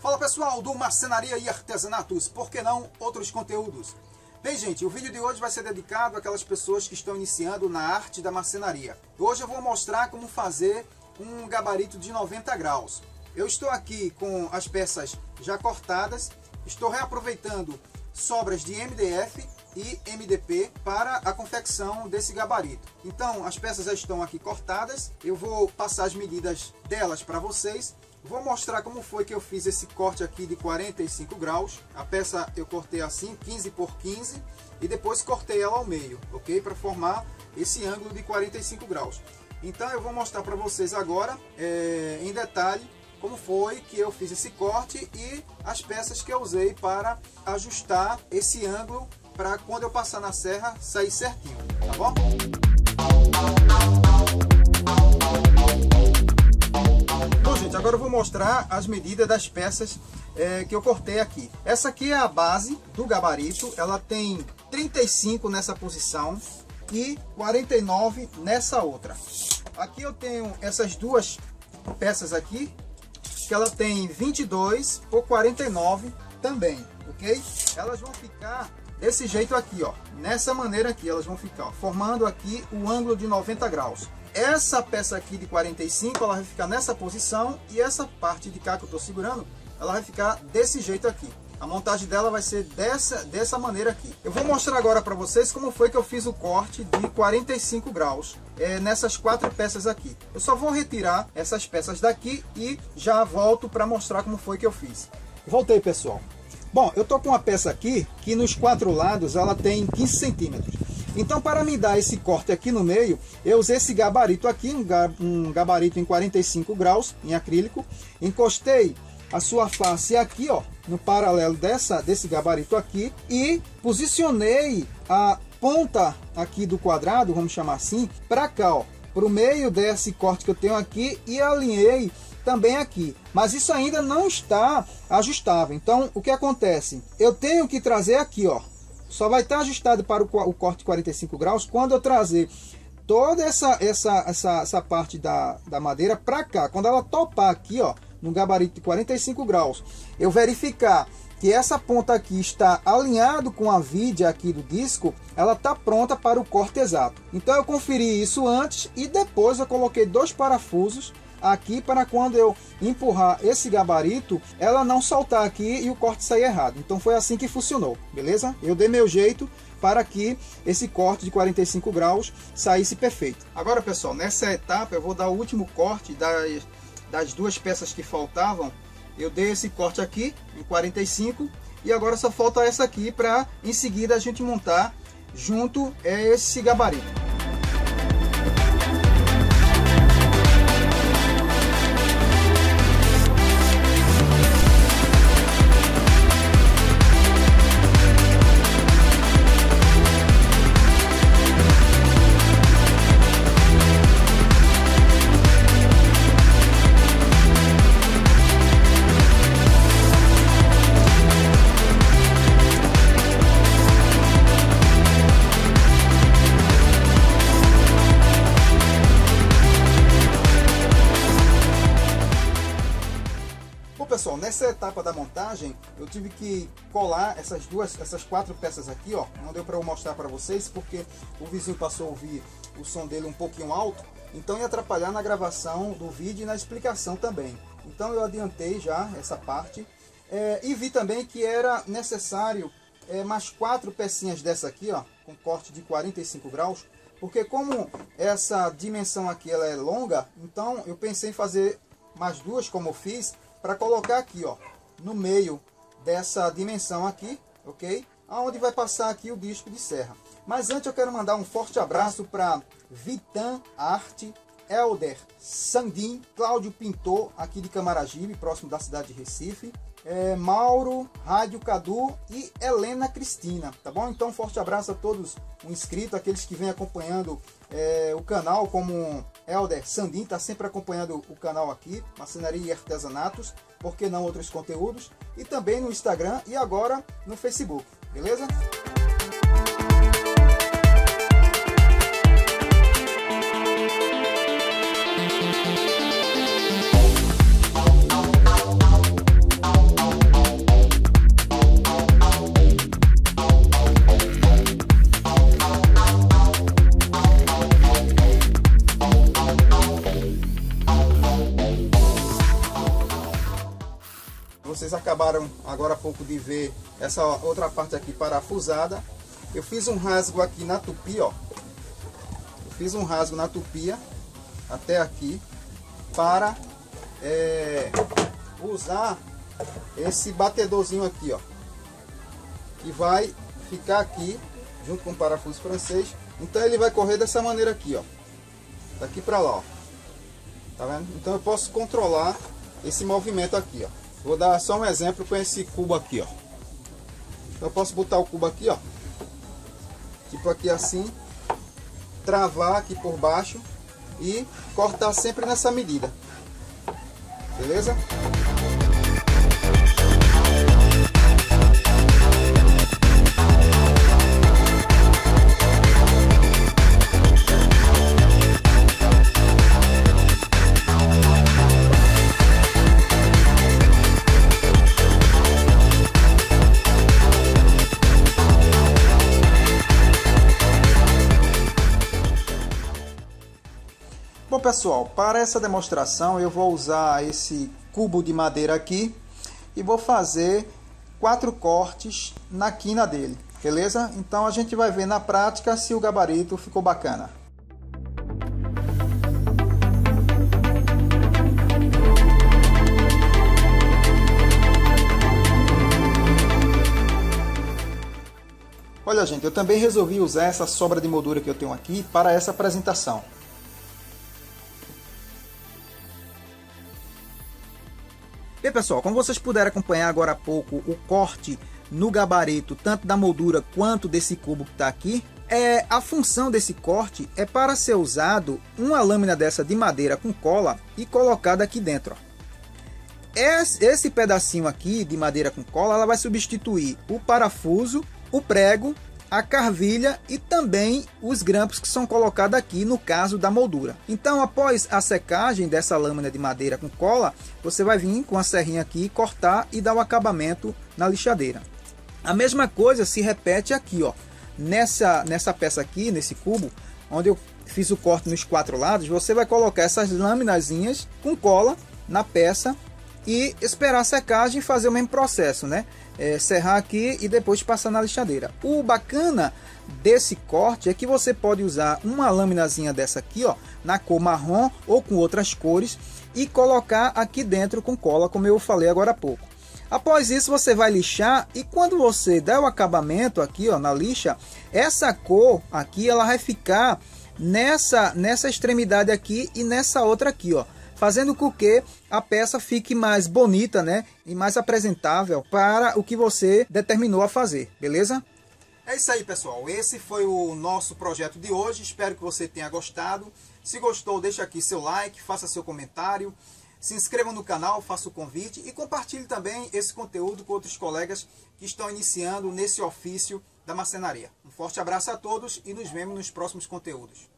Fala pessoal do Marcenaria e Artesanatos, por que não outros conteúdos? Bem gente, o vídeo de hoje vai ser dedicado àquelas pessoas que estão iniciando na arte da marcenaria. Hoje eu vou mostrar como fazer um gabarito de 90 graus. Eu estou aqui com as peças já cortadas, estou reaproveitando sobras de MDF e MDP para a confecção desse gabarito. Então as peças já estão aqui cortadas, eu vou passar as medidas delas para vocês. Vou mostrar como foi que eu fiz esse corte aqui de 45 graus. A peça eu cortei assim, 15 por 15, e depois cortei ela ao meio, ok? Para formar esse ângulo de 45 graus. Então eu vou mostrar para vocês agora, em detalhe, como foi que eu fiz esse corte e as peças que eu usei para ajustar esse ângulo para quando eu passar na serra sair certinho, tá bom? Agora eu vou mostrar as medidas das peças que eu cortei aqui. Essa aqui é a base do gabarito, ela tem 35 nessa posição e 49 nessa outra. Aqui eu tenho essas duas peças aqui, que ela tem 22 por 49 também, ok? Elas vão ficar desse jeito aqui, ó, nessa maneira aqui elas vão ficar, ó, formando aqui o ângulo de 90 graus. Essa peça aqui de 45, ela vai ficar nessa posição, e essa parte de cá que eu estou segurando, ela vai ficar desse jeito aqui. A montagem dela vai ser dessa maneira aqui. Eu vou mostrar agora para vocês como foi que eu fiz o corte de 45 graus nessas quatro peças aqui. Eu só vou retirar essas peças daqui e já volto para mostrar como foi que eu fiz. Voltei, pessoal. Bom, eu estou com uma peça aqui que nos quatro lados ela tem 15 centímetros. Então, para me dar esse corte aqui no meio, eu usei esse gabarito aqui, um gabarito em 45 graus, em acrílico. Encostei a sua face aqui, ó, no paralelo desse gabarito aqui, e posicionei a ponta aqui do quadrado, vamos chamar assim, para cá, ó, para o meio desse corte que eu tenho aqui, e alinhei também aqui. Mas isso ainda não está ajustável. Então, o que acontece? Eu tenho que trazer aqui, ó. Só vai estar ajustado para o corte de 45 graus quando eu trazer toda essa parte da madeira para cá. Quando ela topar aqui, ó, no gabarito de 45 graus, eu verificar que essa ponta aqui está alinhado com a viga aqui do disco, ela está pronta para o corte exato. Então eu conferi isso antes e depois eu coloquei dois parafusos aqui para quando eu empurrar esse gabarito, ela não soltar aqui e o corte sair errado. Então foi assim que funcionou, beleza? Eu dei meu jeito para que esse corte de 45 graus saísse perfeito. Agora pessoal, nessa etapa eu vou dar o último corte das duas peças que faltavam. Eu dei esse corte aqui em 45 e agora só falta essa aqui para em seguida a gente montar junto esse gabarito. Pessoal, nessa etapa da montagem eu tive que colar essas quatro peças aqui, ó. Não deu para eu mostrar para vocês porque o vizinho passou a ouvir o som dele um pouquinho alto, então ia atrapalhar na gravação do vídeo e na explicação também. Então eu adiantei já essa parte e vi também que era necessário mais quatro pecinhas dessa aqui, ó, com corte de 45 graus, porque como essa dimensão aqui ela é longa, então eu pensei em fazer mais duas como eu fiz, para colocar aqui, ó, no meio dessa dimensão aqui, ok? Aonde vai passar aqui o disco de serra. Mas antes eu quero mandar um forte abraço para Vitam Arte, Helder Sandin, Cláudio Pintor, aqui de Camaragibe, próximo da cidade de Recife, Mauro, Rádio Cadu e Helena Cristina, tá bom? Então, forte abraço a todos os inscritos, aqueles que vêm acompanhando o canal, como Helder Sandin, está sempre acompanhando o canal aqui, Marcenaria e Artesanatos, por que não outros conteúdos, e também no Instagram e agora no Facebook, beleza? Vocês acabaram agora há pouco de ver essa outra parte aqui parafusada. Eu fiz um rasgo aqui na tupi, ó. Eu fiz um rasgo na tupia até aqui para usar esse batedorzinho aqui, ó. E vai ficar aqui junto com o parafuso francês. Então ele vai correr dessa maneira aqui, ó. Daqui para lá, ó. Tá vendo? Então eu posso controlar esse movimento aqui, ó. Vou dar só um exemplo com esse cubo aqui, ó. Eu posso botar o cubo aqui, ó. Tipo aqui assim. Travar aqui por baixo. E cortar sempre nessa medida. Beleza? Bom, pessoal, para essa demonstração eu vou usar esse cubo de madeira aqui e vou fazer 4 cortes na quina dele, beleza? Então a gente vai ver na prática se o gabarito ficou bacana. Olha, gente, eu também resolvi usar essa sobra de moldura que eu tenho aqui para essa apresentação. Bem, pessoal, como vocês puderam acompanhar agora há pouco o corte no gabarito, tanto da moldura quanto desse cubo que está aqui, a função desse corte é para ser usado uma lâmina dessa de madeira com cola e colocada aqui dentro. Ó. Esse pedacinho aqui de madeira com cola, ela vai substituir o parafuso, o prego, a carvilha e também os grampos que são colocados aqui no caso da moldura. Então, após a secagem dessa lâmina de madeira com cola, você vai vir com a serrinha aqui, cortar e dar o acabamento na lixadeira. A mesma coisa se repete aqui, ó. Nessa peça aqui, nesse cubo, onde eu fiz o corte nos 4 lados, você vai colocar essas laminazinhas com cola na peça e esperar a secagem e fazer o mesmo processo, né? Serrar aqui e depois passar na lixadeira. O bacana desse corte é que você pode usar uma laminazinha dessa aqui, ó, na cor marrom ou com outras cores e colocar aqui dentro com cola, como eu falei agora há pouco. Após isso você vai lixar e quando você der o acabamento aqui, ó, na lixa, essa cor aqui ela vai ficar nessa extremidade aqui e nessa outra aqui, ó. Fazendo com que a peça fique mais bonita, né? E mais apresentável para o que você determinou a fazer, beleza? É isso aí, pessoal. Esse foi o nosso projeto de hoje. Espero que você tenha gostado. Se gostou, deixa aqui seu like, faça seu comentário. Se inscreva no canal, faça o convite. E compartilhe também esse conteúdo com outros colegas que estão iniciando nesse ofício da marcenaria. Um forte abraço a todos e nos vemos nos próximos conteúdos.